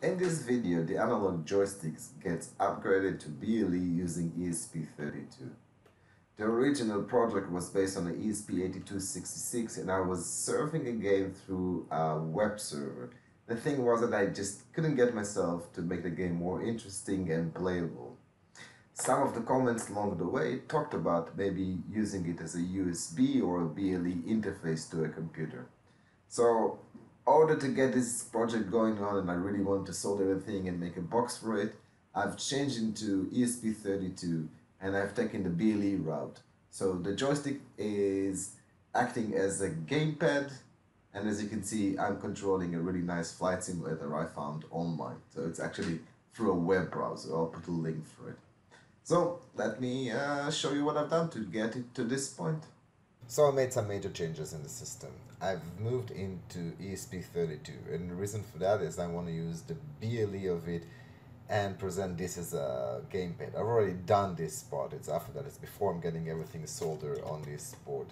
In this video, the analog joysticks get upgraded to BLE using ESP32. The original project was based on the ESP8266 and I was surfing a game through a web server. The thing was that I just couldn't get myself to make the game more interesting and playable. Some of the comments along the way talked about maybe using it as a USB or a BLE interface to a computer. So, in order to get this project going on, and I really want to solder everything and make a box for it, I've changed into ESP32 and I've taken the BLE route. So the joystick is acting as a gamepad, and as you can see, I'm controlling a really nice flight simulator I found online. So it's actually through a web browser. I'll put a link for it. So let me show you what I've done to get it to this point. So I made some major changes in the system. I've moved into ESP32, and the reason for that is I want to use the BLE of it and present this as a gamepad. I've already done this part, it's after that, it's before I'm getting everything soldered on this board.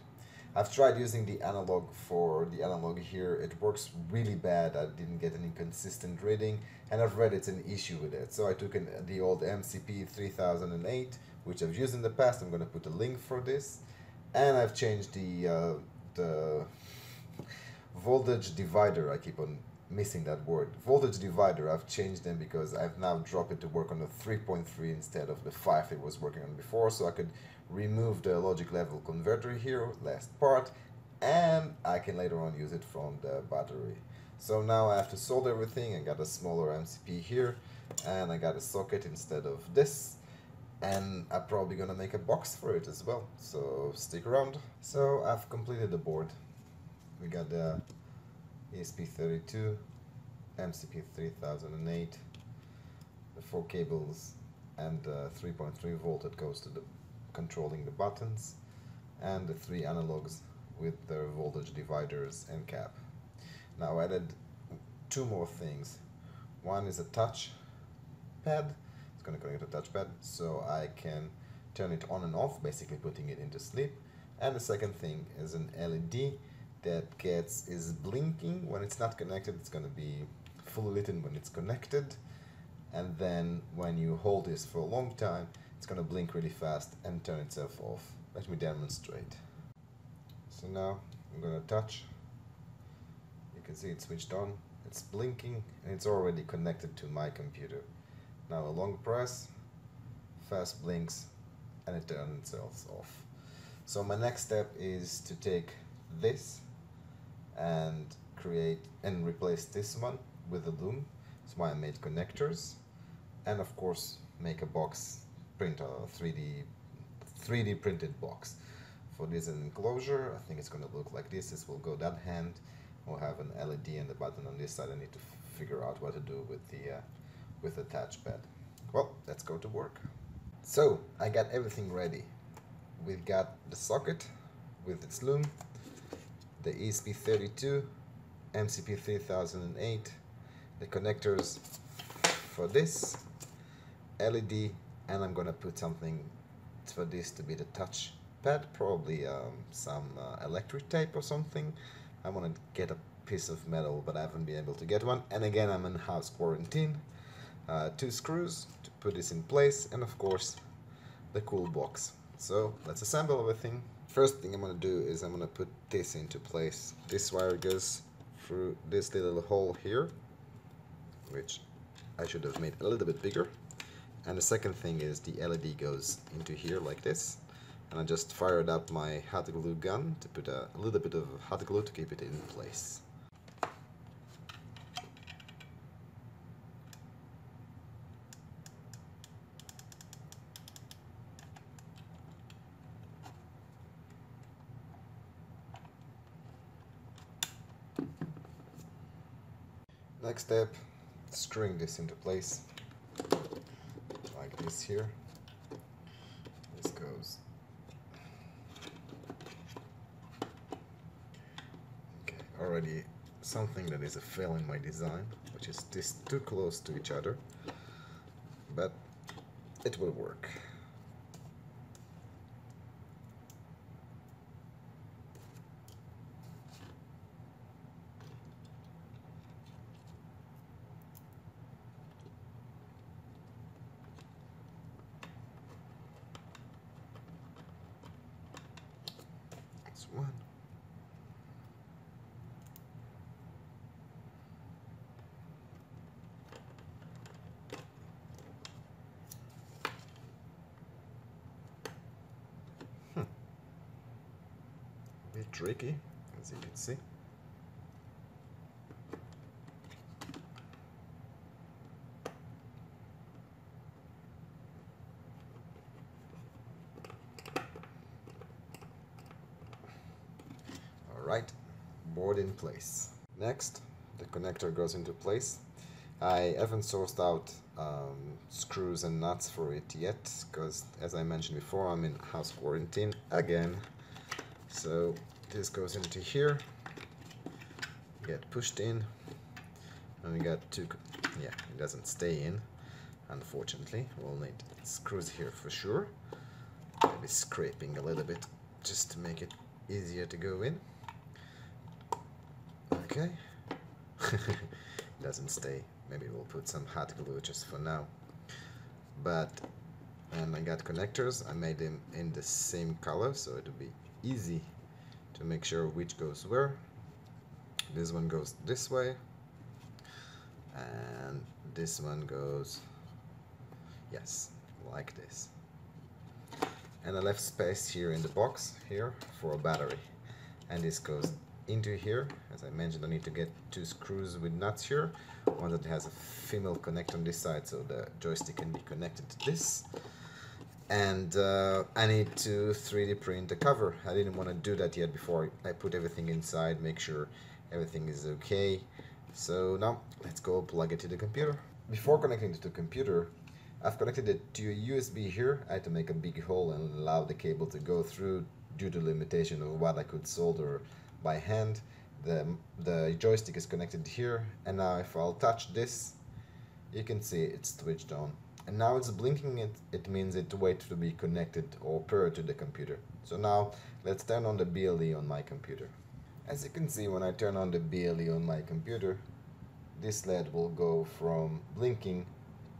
I've tried using the analog for the analog here, it works really bad, I didn't get any consistent reading, and I've read it's an issue with it. So I took the old MCP3008, which I've used in the past, I'm going to put a link for this. And I've changed the voltage divider. I keep on missing that word. Voltage divider, I've changed them because I've now dropped it to work on the 3.3 instead of the 5 it was working on before. So I could remove the logic level converter here, last part, and I can later on use it from the battery. So now I have to solder everything. I got a smaller MCP here, and I got a socket instead of this. And I'm probably gonna make a box for it as well, so stick around. So I've completed the board. We got the ESP32, MCP3008, the 4 cables, and the 3.3 volt that goes to the controlling the buttons, and the 3 analogs with their voltage dividers and cap. Now I added 2 more things. One is a touch pad. Going to connect a touchpad so I can turn it on and off, basically putting it into sleep. And the second thing is an LED that is blinking when it's not connected. It's going to be fully lit when it's connected, and then when you hold this for a long time it's going to blink really fast and turn itself off. Let me demonstrate. So now I'm going to touch. You can see it's switched on, it's blinking, and it's already connected to my computer. Now a long press, fast blinks, and it turns itself off. So my next step is to take this and replace this one with a loom. That's why I made connectors, and of course make a box, print a 3D printed box. For this enclosure, I think it's going to look like this. This will go that hand. We'll have an LED and the button on this side. I need to figure out what to do with the touchpad. Well, let's go to work. So I got everything ready. We've got the socket with its loom, the ESP32, MCP3008, the connectors for this, LED, and I'm gonna put something for this to be the touchpad, probably some electric tape or something. I want to get a piece of metal, but I haven't been able to get one, and again I'm in house quarantine. 2 screws to put this in place, and of course the cool box. So let's assemble everything. First thing I'm gonna do is I'm gonna put this into place. This wire goes through this little hole here, which I should have made a little bit bigger, and the second thing is the LED goes into here like this, and I just fired up my hot glue gun to put a little bit of hot glue to keep it in place. Next step, string this into place, like this here, this goes, okay, already something that is a fail in my design, which is this too close to each other, but it will work. this one. A bit tricky, as you can see. Alright, board in place. Next, the connector goes into place. I haven't sourced out screws and nuts for it yet, because as I mentioned before, I'm in house quarantine again. So this goes into here, get pushed in, and we got two, yeah, it doesn't stay in, unfortunately. We'll need screws here for sure, maybe scraping a little bit just to make it easier to go in. Okay, doesn't stay, maybe we'll put some hot glue just for now. But, and I got connectors, I made them in the same color, so it'll be easy to make sure which goes where. This one goes this way and this one goes, yes, like this. And I left space here in the box here for a battery, and this goes into here. As I mentioned, I need to get two screws with nuts here, one that has a female connector on this side so the joystick can be connected to this. And I need to 3D print the cover. I didn't want to do that yet before I put everything inside, make sure everything is okay. So now let's go plug it to the computer. Before connecting to the computer, I've connected it to a USB here. I had to make a big hole and allow the cable to go through due to limitation of what I could solder by hand. The joystick is connected here, and now if I'll touch this, you can see it's switched on. And now it's blinking, it means it waits to be connected or paired to the computer. So now let's turn on the BLE on my computer. As you can see, when I turn on the BLE on my computer, this LED will go from blinking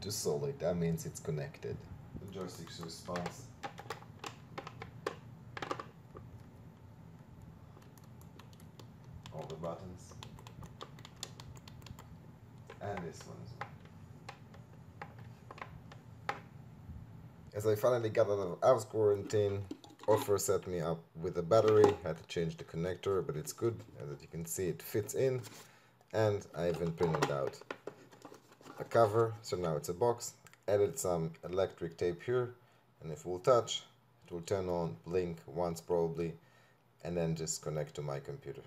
to solid. That means it's connected. The joystick's response. All the buttons. And this one as well. As I finally got out of house quarantine, Offer set me up with a battery. I had to change the connector, but it's good. As you can see, it fits in, and I even printed out a cover, so now it's a box. Added some electric tape here, and if we'll touch, it will turn on, blink once probably, and then just connect to my computer.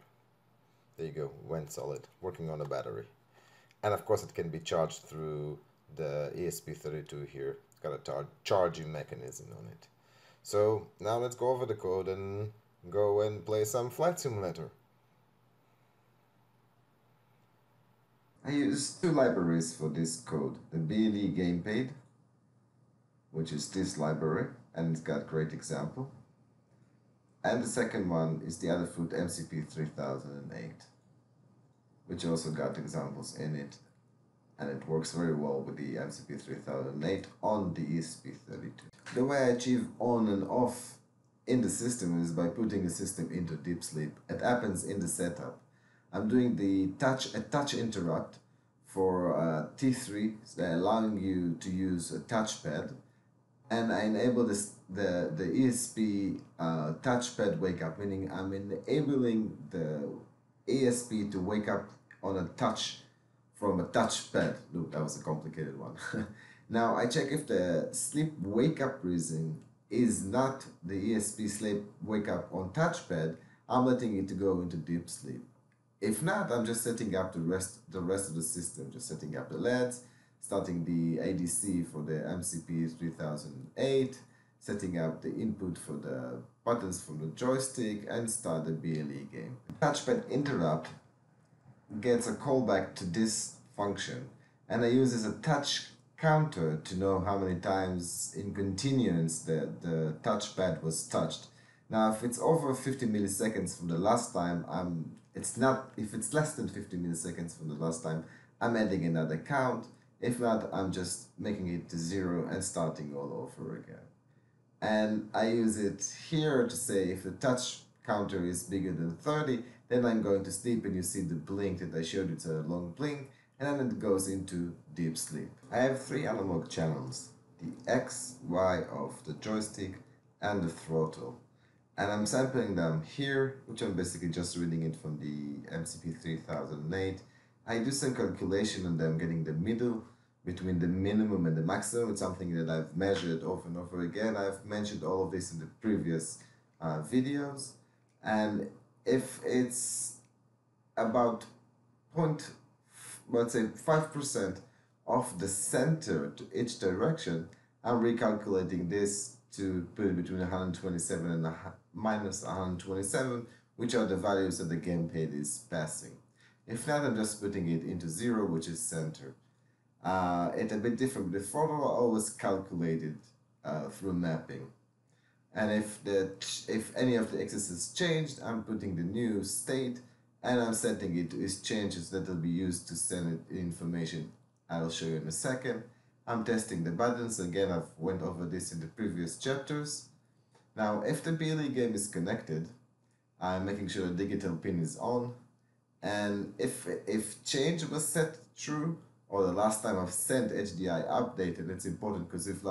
There you go, went solid, working on a battery. And of course it can be charged through the ESP32 here. Got a charging mechanism on it. So now let's go over the code and go and play some Flight Simulator. I used two libraries for this code, the BLE Gamepad, which is this library, and it's got a great example, and the second one is the Adafruit MCP3008, which also got examples in it. And it works very well with the MCP3008 on the ESP32. The way I achieve on and off in the system is by putting the system into deep sleep. It happens in the setup. I'm doing the touch interrupt for T3, allowing you to use a touchpad, and I enable the ESP touchpad wake up, meaning I'm enabling the ESP to wake up on a touch from a touchpad. Look, that was a complicated one. Now I check if the sleep wake up reason is not the ESP sleep wake up on touchpad. I'm letting it to go into deep sleep. If not, I'm just setting up the rest of the system, just setting up the LEDs, starting the ADC for the MCP3008, setting up the input for the buttons from the joystick, and start the BLE game. Touchpad interrupt gets a callback to this function, and I use as a touch counter to know how many times in continuance the touchpad was touched. Now if it's over 50 milliseconds from the last time, if it's less than 50 milliseconds from the last time, I'm adding another count. If not, I'm just making it to 0 and starting all over again. And I use it here to say if the touch counter is bigger than 30, then I'm going to sleep, and you see the blink that I showed, it's a long blink, and then it goes into deep sleep. I have three analog channels, the X, Y of the joystick and the throttle. And I'm sampling them here, which I'm basically just reading it from the MCP3008. I do some calculation on them, getting the middle between the minimum and the maximum. It's something that I've measured over and over again. I've mentioned all of this in the previous videos. And if it's about let's say 5% of the center to each direction, I'm recalculating this to put it between 127 and minus 127, which are the values that the gamepad is passing. If not, I'm just putting it into 0, which is center. It's a bit different. The formula always calculated through mapping. And if any of the axis is changed, I'm putting the new state, and I'm setting it to its changes that will be used to send it information. I'll show you in a second. I'm testing the buttons. Again, I've went over this in the previous chapters. Now, if the BLE game is connected, I'm making sure the digital pin is on. And if change was set true, or the last time I've sent HDI update, and it's important because if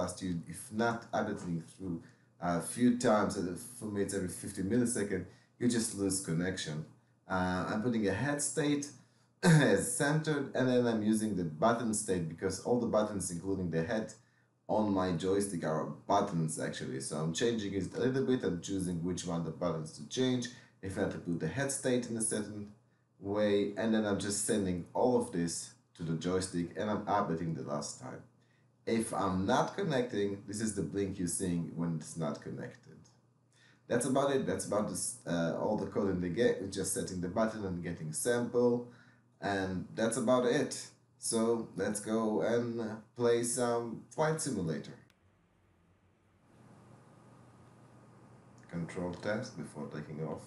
not updating through a few times, for me it's every 50 milliseconds, you just lose connection. I'm putting a head state as centered, and then I'm using the button state because all the buttons, including the head on my joystick, are buttons actually. So I'm changing it a little bit. I'm choosing which one of the buttons to change. If I have to put the head state in a certain way, and then I'm just sending all of this to the joystick, and I'm updating the last time. If I'm not connecting, this is the blink you're seeing when it's not connected. That's about it. That's about this, all the code in the game. Just setting the button and getting sample. And that's about it. So let's go and play some Flight Simulator. Control test before taking off.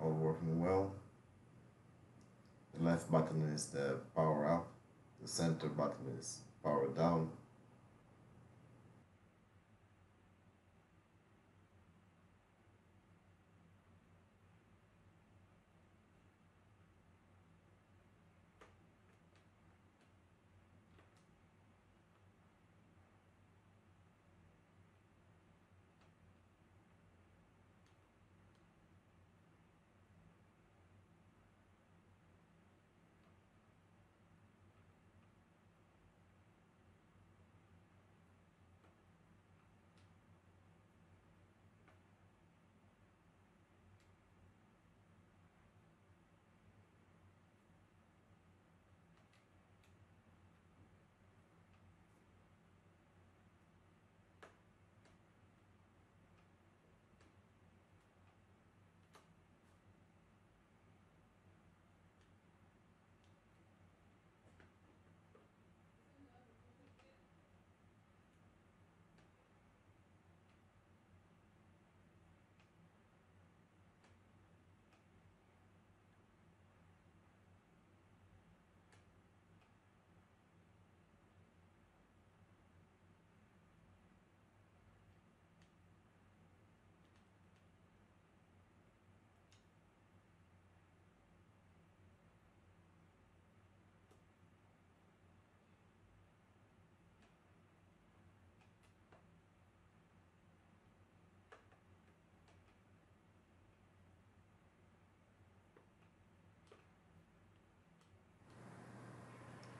All working well. The left button is the power up. The center button is power down.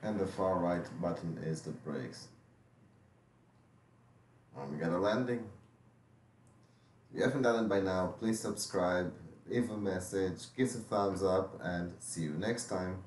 And the far right button is the brakes. And we got a landing. If you haven't done it by now, please subscribe, leave a message, give us a thumbs up, and see you next time.